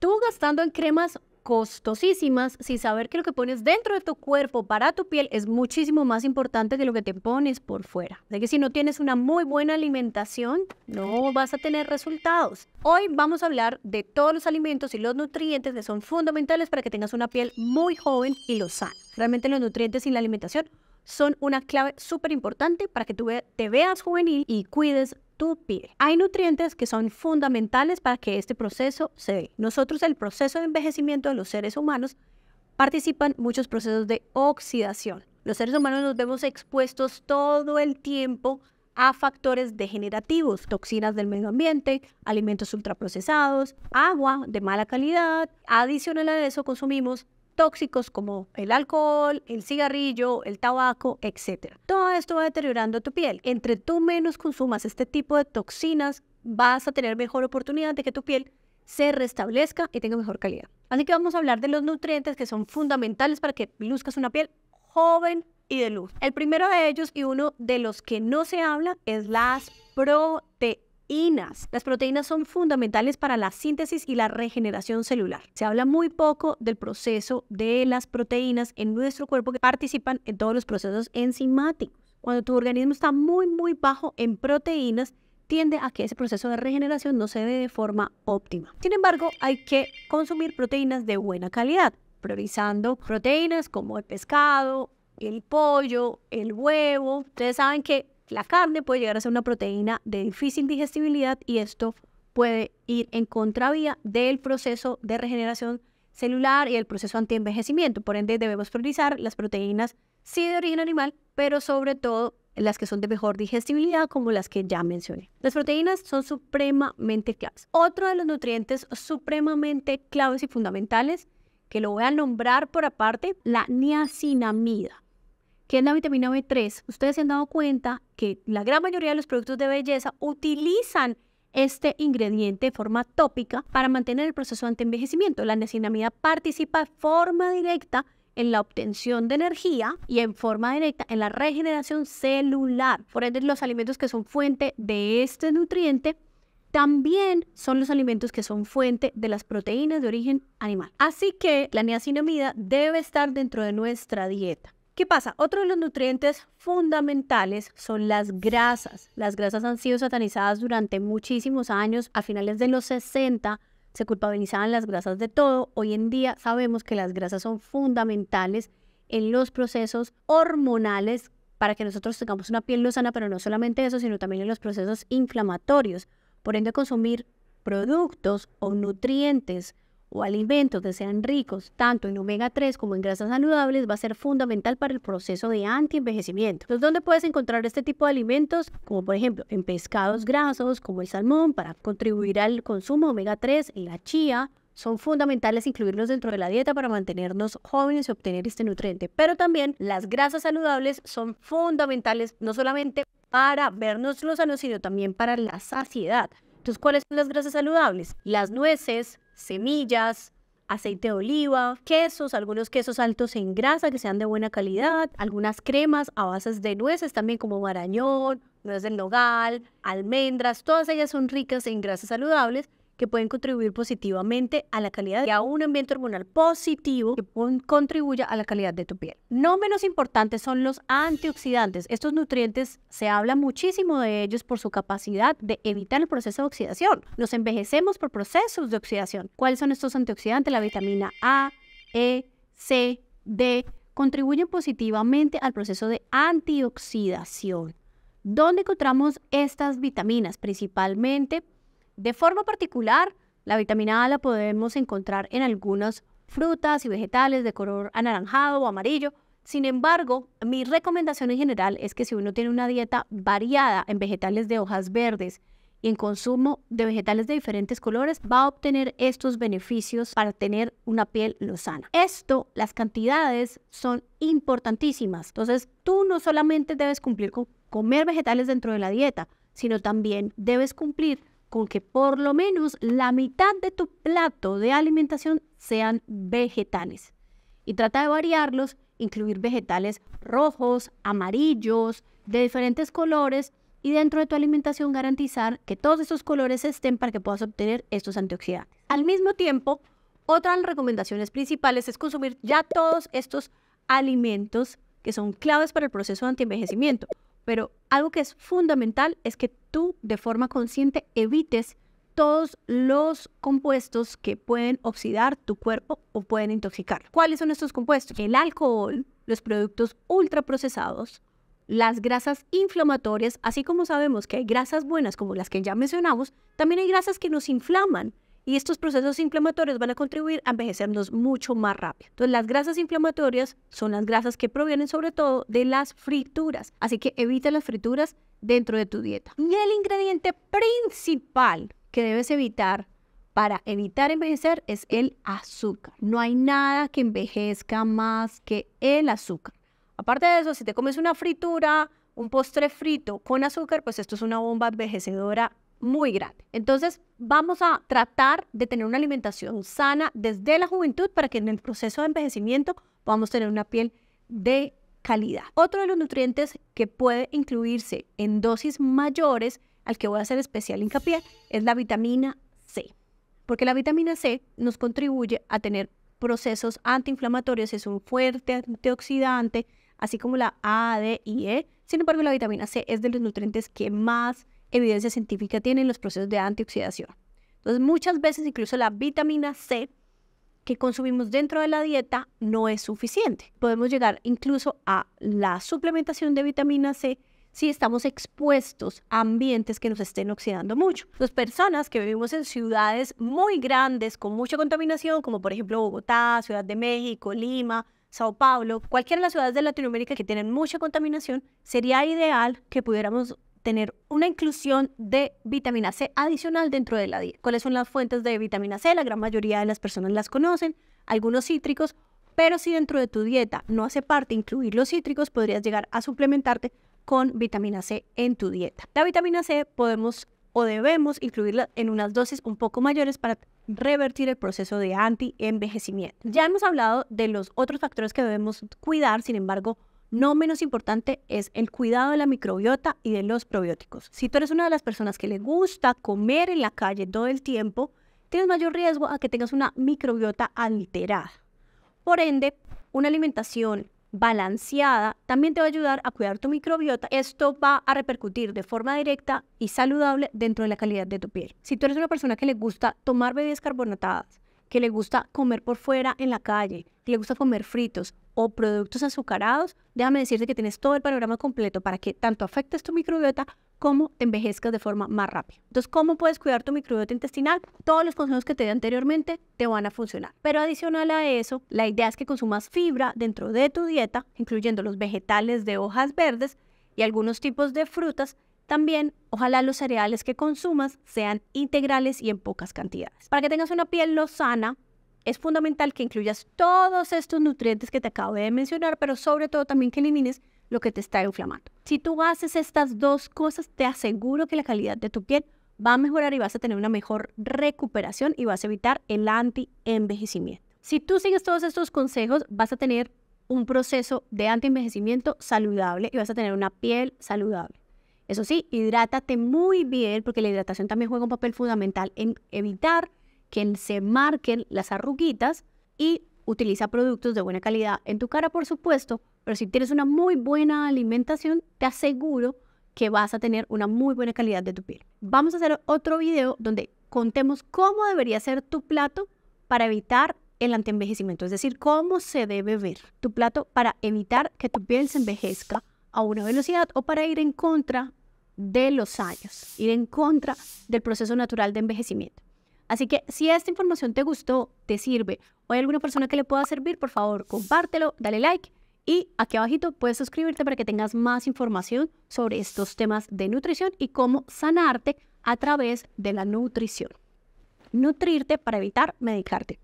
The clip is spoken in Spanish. tú gastando en cremas costosísimas, sin saber que lo que pones dentro de tu cuerpo para tu piel es muchísimo más importante que lo que te pones por fuera. Así que si no tienes una muy buena alimentación, no vas a tener resultados. Hoy vamos a hablar de todos los alimentos y los nutrientes que son fundamentales para que tengas una piel muy joven y lo sana. Realmente los nutrientes y la alimentación son una clave súper importante para que tú te veas juvenil y cuides tu piel. Hay nutrientes que son fundamentales para que este proceso se dé. Nosotros, el proceso de envejecimiento de los seres humanos, participan muchos procesos de oxidación. Los seres humanos nos vemos expuestos todo el tiempo a factores degenerativos, toxinas del medio ambiente, alimentos ultraprocesados, agua de mala calidad. Adicional a eso, consumimos tóxicos como el alcohol, el cigarrillo, el tabaco, etc. Todo esto va deteriorando tu piel. Entre tú menos consumas este tipo de toxinas, vas a tener mejor oportunidad de que tu piel se restablezca y tenga mejor calidad. Así que vamos a hablar de los nutrientes que son fundamentales para que luzcas una piel joven y de luz. El primero de ellos y uno de los que no se habla es las proteínas. Las proteínas son fundamentales para la síntesis y la regeneración celular. Se habla muy poco del proceso de las proteínas en nuestro cuerpo que participan en todos los procesos enzimáticos. Cuando tu organismo está muy bajo en proteínas, tiende a que ese proceso de regeneración no se dé de forma óptima. Sin embargo, hay que consumir proteínas de buena calidad, priorizando proteínas como el pescado, el pollo, el huevo. Ustedes saben que la carne puede llegar a ser una proteína de difícil digestibilidad y esto puede ir en contravía del proceso de regeneración celular y el proceso antienvejecimiento. Por ende, debemos priorizar las proteínas sí de origen animal, pero sobre todo las que son de mejor digestibilidad, como las que ya mencioné. Las proteínas son supremamente claves. Otro de los nutrientes supremamente claves y fundamentales, que lo voy a nombrar por aparte, la niacinamida, que es la vitamina B3. Ustedes se han dado cuenta que la gran mayoría de los productos de belleza utilizan este ingrediente de forma tópica para mantener el proceso de antienvejecimiento. La niacinamida participa de forma directa en la obtención de energía y en forma directa en la regeneración celular. Por ende, los alimentos que son fuente de este nutriente también son los alimentos que son fuente de las proteínas de origen animal. Así que la niacinamida debe estar dentro de nuestra dieta. ¿Qué pasa? Otro de los nutrientes fundamentales son las grasas. Las grasas han sido satanizadas durante muchísimos años. A finales de los 60 se culpabilizaban las grasas de todo. Hoy en día sabemos que las grasas son fundamentales en los procesos hormonales para que nosotros tengamos una piel sana, pero no solamente eso, sino también en los procesos inflamatorios. Por ende, consumir productos o nutrientes o alimentos que sean ricos tanto en omega 3 como en grasas saludables va a ser fundamental para el proceso de antienvejecimiento. Entonces, ¿dónde puedes encontrar este tipo de alimentos? Como por ejemplo en pescados grasos como el salmón, para contribuir al consumo de omega 3, en la chía. Son fundamentales incluirlos dentro de la dieta para mantenernos jóvenes y obtener este nutriente. Pero también las grasas saludables son fundamentales no solamente para vernos los sanos, sino también para la saciedad. Entonces, ¿cuáles son las grasas saludables? Las nueces, semillas, aceite de oliva, quesos, algunos quesos altos en grasa que sean de buena calidad, algunas cremas a bases de nueces también como marañón, nuez del nogal, almendras. Todas ellas son ricas en grasas saludables que pueden contribuir positivamente a la calidad y a un ambiente hormonal positivo que contribuya a la calidad de tu piel. No menos importantes son los antioxidantes. Estos nutrientes, se habla muchísimo de ellos por su capacidad de evitar el proceso de oxidación. Nos envejecemos por procesos de oxidación. ¿Cuáles son estos antioxidantes? La vitamina A, E, C, D contribuyen positivamente al proceso de antioxidación. ¿Dónde encontramos estas vitaminas? Principalmente, de forma particular, la vitamina A la podemos encontrar en algunas frutas y vegetales de color anaranjado o amarillo. Sin embargo, mi recomendación en general es que si uno tiene una dieta variada en vegetales de hojas verdes y en consumo de vegetales de diferentes colores, va a obtener estos beneficios para tener una piel sana. Esto, las cantidades son importantísimas. Entonces, tú no solamente debes cumplir con comer vegetales dentro de la dieta, sino también debes cumplir con que por lo menos la mitad de tu plato de alimentación sean vegetales. Y trata de variarlos, incluir vegetales rojos, amarillos, de diferentes colores, y dentro de tu alimentación garantizar que todos estos colores estén para que puedas obtener estos antioxidantes. Al mismo tiempo, otras recomendaciones principales es consumir ya todos estos alimentos que son claves para el proceso de antienvejecimiento. Pero algo que es fundamental es que tú, de forma consciente, evites todos los compuestos que pueden oxidar tu cuerpo o pueden intoxicarlo. ¿Cuáles son estos compuestos? El alcohol, los productos ultraprocesados, las grasas inflamatorias, así como sabemos que hay grasas buenas como las que ya mencionamos, también hay grasas que nos inflaman. Y estos procesos inflamatorios van a contribuir a envejecernos mucho más rápido. Entonces, las grasas inflamatorias son las grasas que provienen sobre todo de las frituras. Así que evita las frituras dentro de tu dieta. Y el ingrediente principal que debes evitar para evitar envejecer es el azúcar. No hay nada que envejezca más que el azúcar. Aparte de eso, si te comes una fritura, un postre frito con azúcar, pues esto es una bomba envejecedora muy grande. Entonces, vamos a tratar de tener una alimentación sana desde la juventud para que en el proceso de envejecimiento podamos tener una piel de calidad. Otro de los nutrientes que puede incluirse en dosis mayores, al que voy a hacer especial hincapié, es la vitamina C. Porque la vitamina C nos contribuye a tener procesos antiinflamatorios, es un fuerte antioxidante, así como la A, D y E. Sin embargo, la vitamina C es de los nutrientes que más evidencia científica tienen los procesos de antioxidación. Entonces, muchas veces incluso la vitamina C que consumimos dentro de la dieta no es suficiente. Podemos llegar incluso a la suplementación de vitamina C si estamos expuestos a ambientes que nos estén oxidando mucho. Las personas que vivimos en ciudades muy grandes con mucha contaminación, como por ejemplo Bogotá, Ciudad de México, Lima, Sao Paulo, cualquiera de las ciudades de Latinoamérica que tienen mucha contaminación, sería ideal que pudiéramos tener una inclusión de vitamina C adicional dentro de la dieta. ¿Cuáles son las fuentes de vitamina C? La gran mayoría de las personas las conocen, algunos cítricos, pero si dentro de tu dieta no hace parte incluir los cítricos, podrías llegar a suplementarte con vitamina C en tu dieta. La vitamina C podemos o debemos incluirla en unas dosis un poco mayores para revertir el proceso de anti-envejecimiento. Ya hemos hablado de los otros factores que debemos cuidar, sin embargo, no menos importante es el cuidado de la microbiota y de los probióticos. Si tú eres una de las personas que le gusta comer en la calle todo el tiempo, tienes mayor riesgo a que tengas una microbiota alterada. Por ende, una alimentación balanceada también te va a ayudar a cuidar tu microbiota. Esto va a repercutir de forma directa y saludable dentro de la calidad de tu piel. Si tú eres una persona que le gusta tomar bebidas carbonatadas, que le gusta comer por fuera en la calle, que le gusta comer fritos o productos azucarados, déjame decirte que tienes todo el panorama completo para que tanto afectes tu microbiota como te envejezcas de forma más rápida. Entonces, ¿cómo puedes cuidar tu microbiota intestinal? Todos los consejos que te di anteriormente te van a funcionar. Pero adicional a eso, la idea es que consumas fibra dentro de tu dieta, incluyendo los vegetales de hojas verdes y algunos tipos de frutas. También, ojalá los cereales que consumas sean integrales y en pocas cantidades. Para que tengas una piel sana, es fundamental que incluyas todos estos nutrientes que te acabo de mencionar, pero sobre todo también que elimines lo que te está inflamando. Si tú haces estas dos cosas, te aseguro que la calidad de tu piel va a mejorar y vas a tener una mejor recuperación y vas a evitar el anti-envejecimiento. Si tú sigues todos estos consejos, vas a tener un proceso de anti-envejecimiento saludable y vas a tener una piel saludable. Eso sí, hidrátate muy bien porque la hidratación también juega un papel fundamental en evitar que se marquen las arruguitas y utiliza productos de buena calidad en tu cara, por supuesto, pero si tienes una muy buena alimentación, te aseguro que vas a tener una muy buena calidad de tu piel. Vamos a hacer otro video donde contemos cómo debería ser tu plato para evitar el antienvejecimiento, es decir, cómo se debe ver tu plato para evitar que tu piel se envejezca a una velocidad o para ir en contra de los años, ir en contra del proceso natural de envejecimiento. Así que si esta información te gustó, te sirve o hay alguna persona que le pueda servir, por favor, compártelo, dale like y aquí abajito puedes suscribirte para que tengas más información sobre estos temas de nutrición y cómo sanarte a través de la nutrición. Nutrirte para evitar medicarte.